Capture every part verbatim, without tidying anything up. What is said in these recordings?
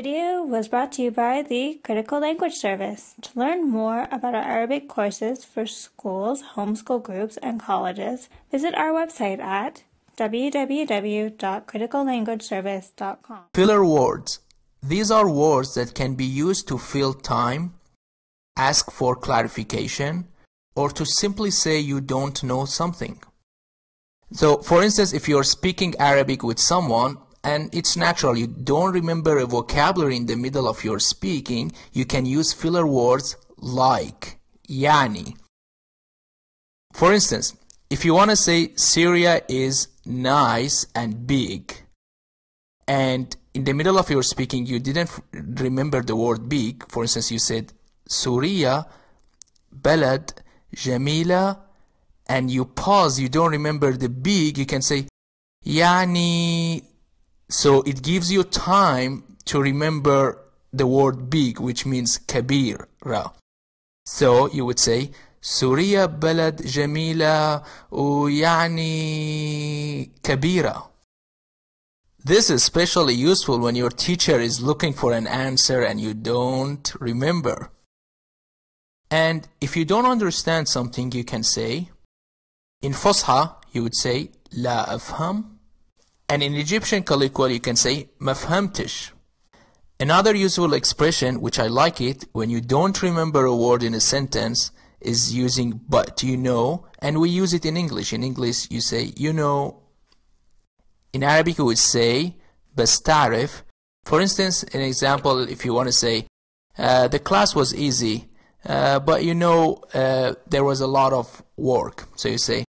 Video was brought to you by the Critical Language Service. To learn more about our Arabic courses for schools, homeschool groups, and colleges, visit our website at w w w dot critical language service dot com. Filler words. These are words that can be used to fill time, ask for clarification, or to simply say you don't know something. So, for instance, if you're speaking Arabic with someone, and it's natural you don't remember a vocabulary in the middle of your speaking, you can use filler words like yani. For instance, if you want to say Syria is nice and big, and in the middle of your speaking you didn't remember the word big, for instance you said Suriya, Belad, Jamila, and you pause, you don't remember the big, you can say yani. So it gives you time to remember the word big, which means kabira. So you would say Suriya, Balad, Jamila, yani kabira. This is especially useful when your teacher is looking for an answer and you don't remember. And if you don't understand something, you can say, in Fusha, you would say La afham. And in Egyptian colloquial, you can say mafhamtish. Another useful expression, which I like it, when you don't remember a word in a sentence, is using but, you know, and we use it in English. In English, you say, you know. In Arabic, we would say بستعرف. For instance, an example, if you want to say, uh, the class was easy, uh, but you know, uh, there was a lot of work. So you say,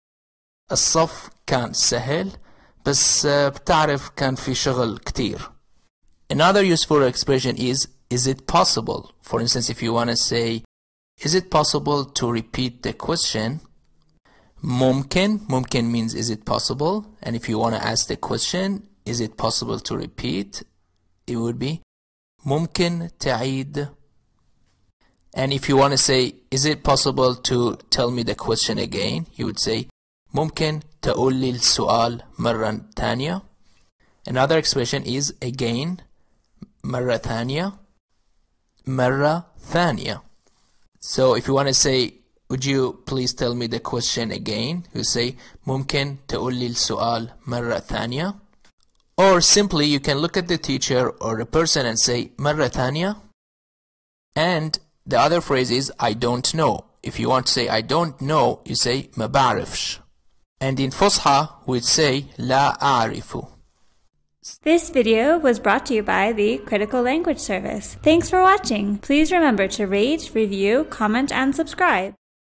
الصف كان سهل. بس بتعرف كان في شغل كتير. Another useful expression is, is it possible? For instance, if you want to say, is it possible to repeat the question? ممكن. ممكن means is it possible? And if you want to ask the question, is it possible to repeat? It would be ممكن تعيد. And if you want to say, is it possible to tell me the question again? You would say ممكن تقولي السؤال مرة تانية. Another expression is again مرة تانية. مرة تانية. So if you want to say, would you please tell me the question again? You say ممكن تقولي السؤال مرة تانية. Or simply you can look at the teacher or the person and say مرة تانية. And the other phrase is I don't know. If you want to say I don't know, you say mebarufsh. And in Fusha, we'd say la arifu. This video was brought to you by the Critical Language Service. Thanks for watching. Please remember to rate, review, comment, and subscribe.